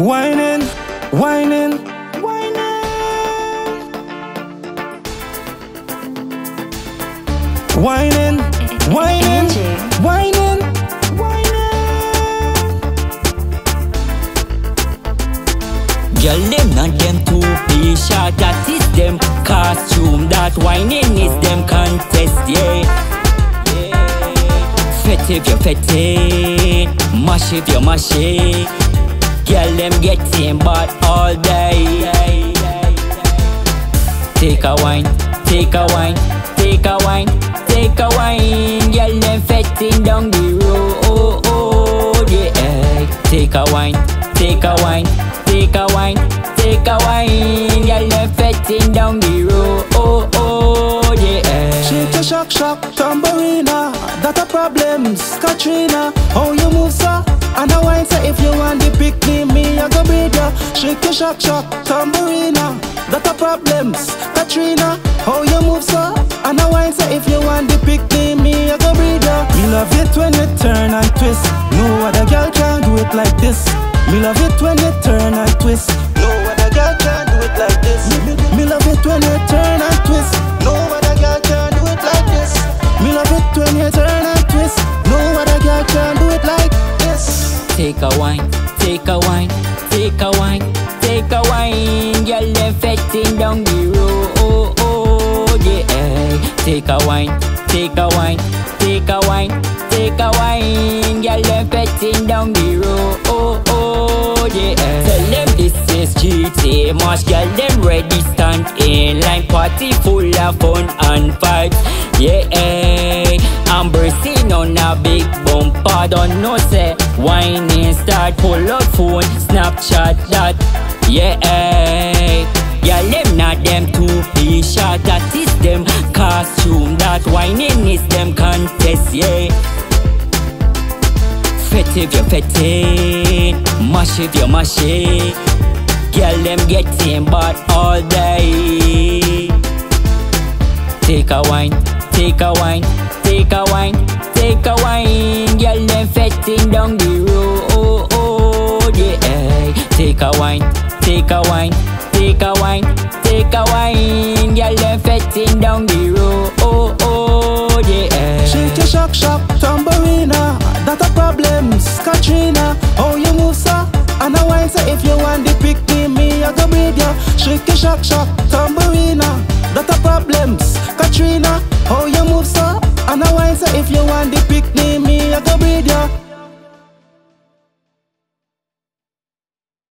Whining, whining, whining, whining, whining, whining, whining. Girl, them not them two piece shot. That is them costume. That whining is them contest, yeah. Fetty if you fetty, mash if you mash it. Girl them getting bad all day. Take a wine, take a wine, take a wine, take a wine. Girl them fetting down the road, yeah. Take a wine, take a wine, take a wine, take a wine. Girl them fetting down the road, yeah. Shake your shock shock tambourina. That a problems, Katrina. How you move, sir? And I wine, sir. If you want the pick me, I go be there. Shake your shock, shock, tambourina. That a problems, Katrina. How you move, sir? And I wine, sir. If you want the pick me, I go be there. Me love it when you turn and twist. No other girl can do it like this. Me love it when you turn and twist. No other girl can do it like this. Me love it when you turn and twist. No other girl can do it like this. Me love it when you turn and twist. No other girl can do it like this. Take a wine, take a wine, take a wine, take a wine. Girl, them fetting down the road, yeah. Take a wine, take a wine, take a wine, take a wine. Girl, them fetting down the road, yeah. Tell them this is GTA Mash. Girl, them ready stand in line. Party full of fun and vibes. Yeah, I'm bursting on a big bumper. Don't know say whining start. Pull up phone, Snapchat that. Yeah, yeah, them not them two-piece shot. That is them costume. That whining is them contest. Yeah, fetty if you fetty, mash if you mash it. Girl them getting bad all day. Take a wine. Take a wine, take a wine, take a wine. Girl, them fetting down the road, yeah. Take a wine, take a wine, take a wine, take a wine. Girl, them fetting down the road, yeah. Shake your shock shock, tambourina. That a problem, Katrina. How you move, sir? And I wine, sir. If you want the pick me, I go be there. Shake your shock shock.